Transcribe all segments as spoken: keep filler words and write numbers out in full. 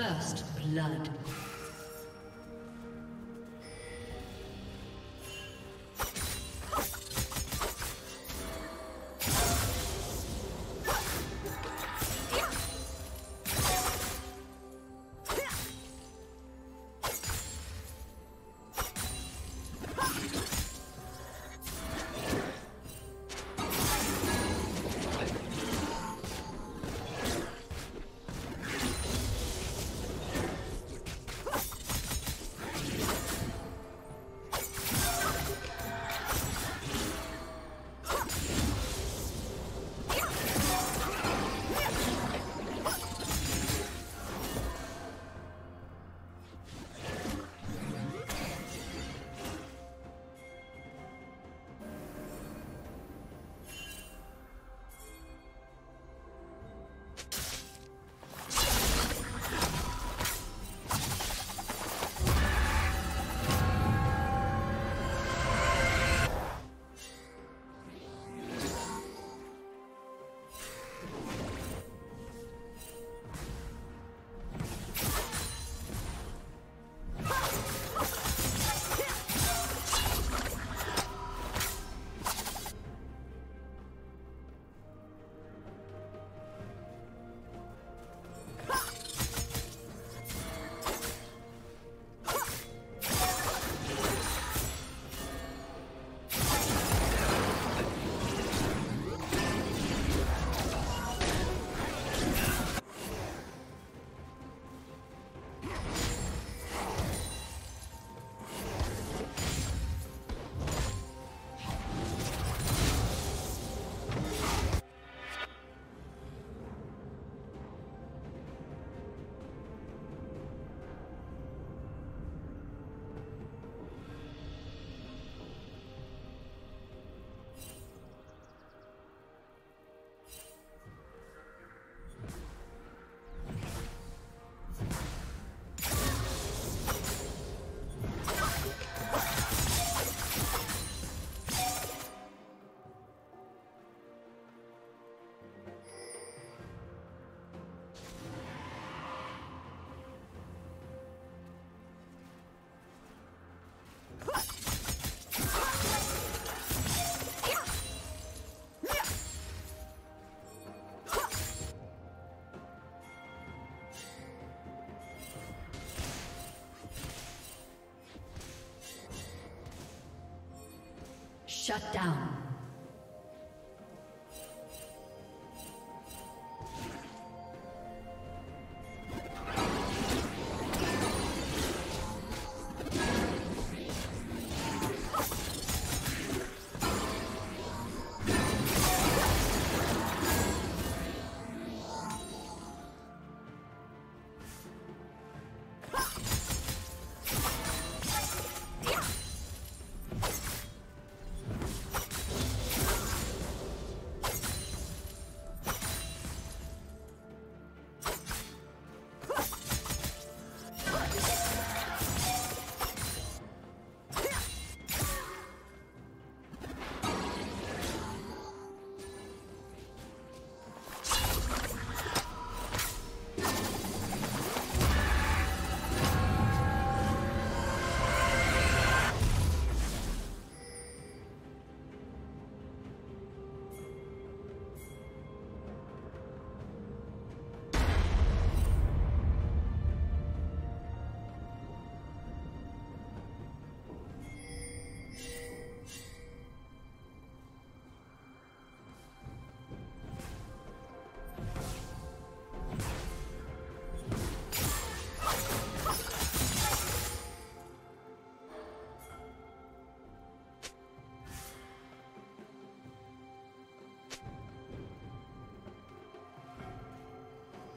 First blood. Shut down.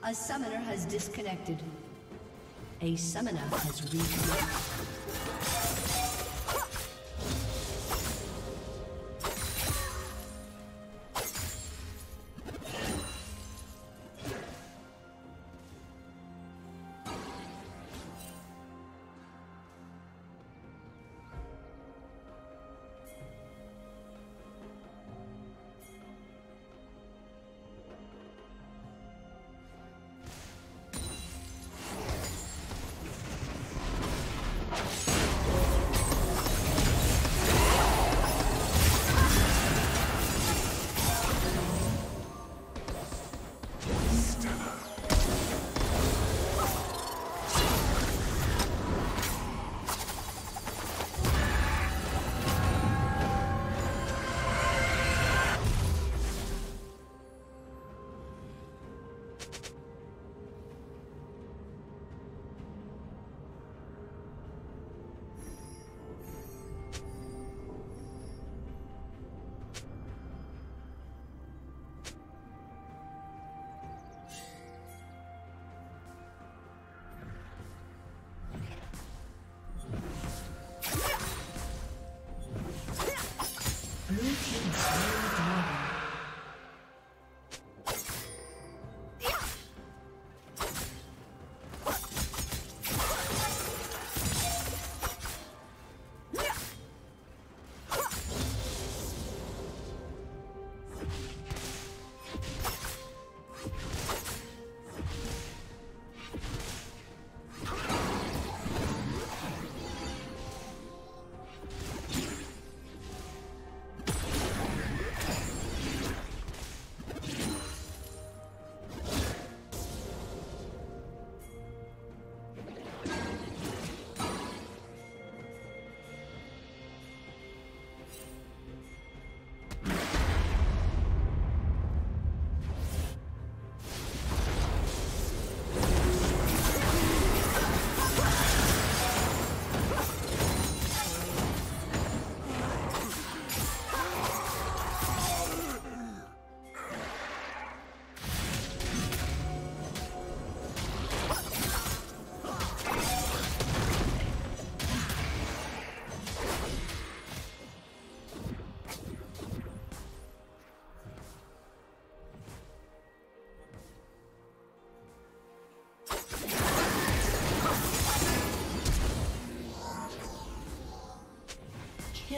A summoner has disconnected. A summoner has reconnected.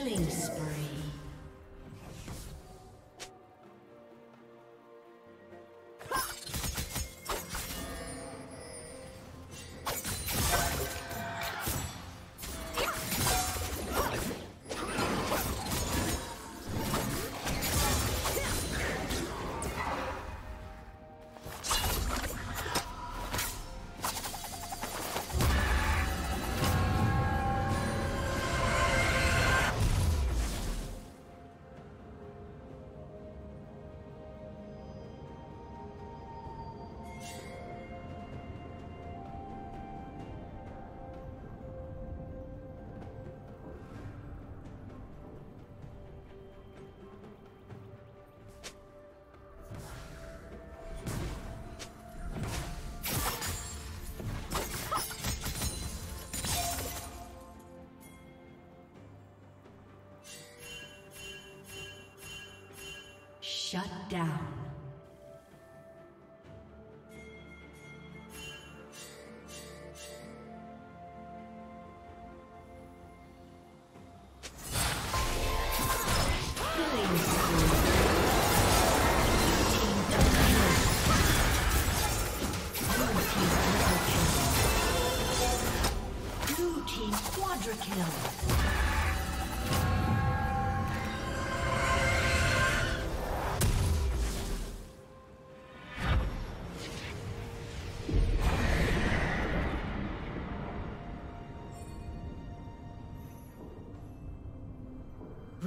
Killing spree. Shut down.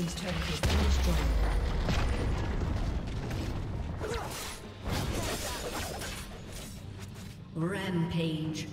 These turrets have been destroyed. Rampage.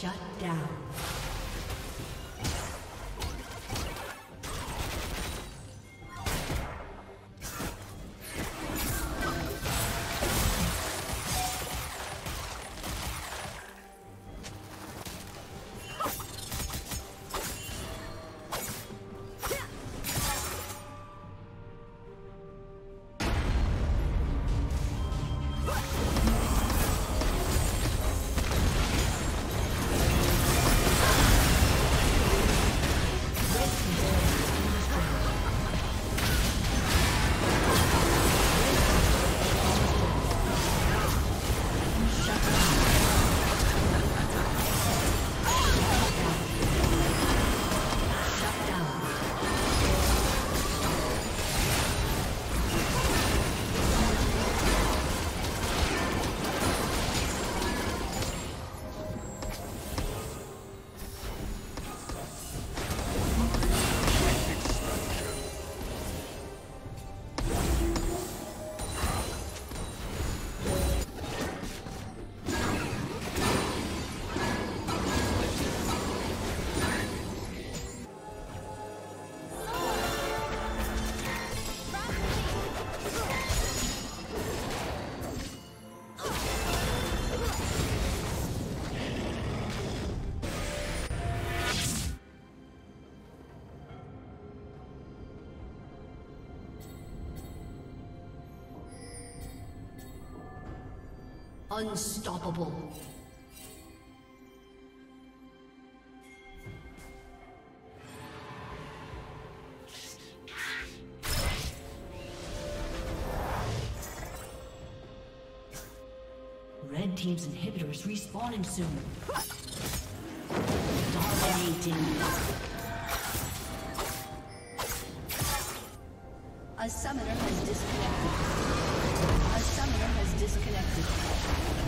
Shut down. Unstoppable. Red team's inhibitor is respawning soon. Dominating. A summoner has disconnected. A summoner has disconnected.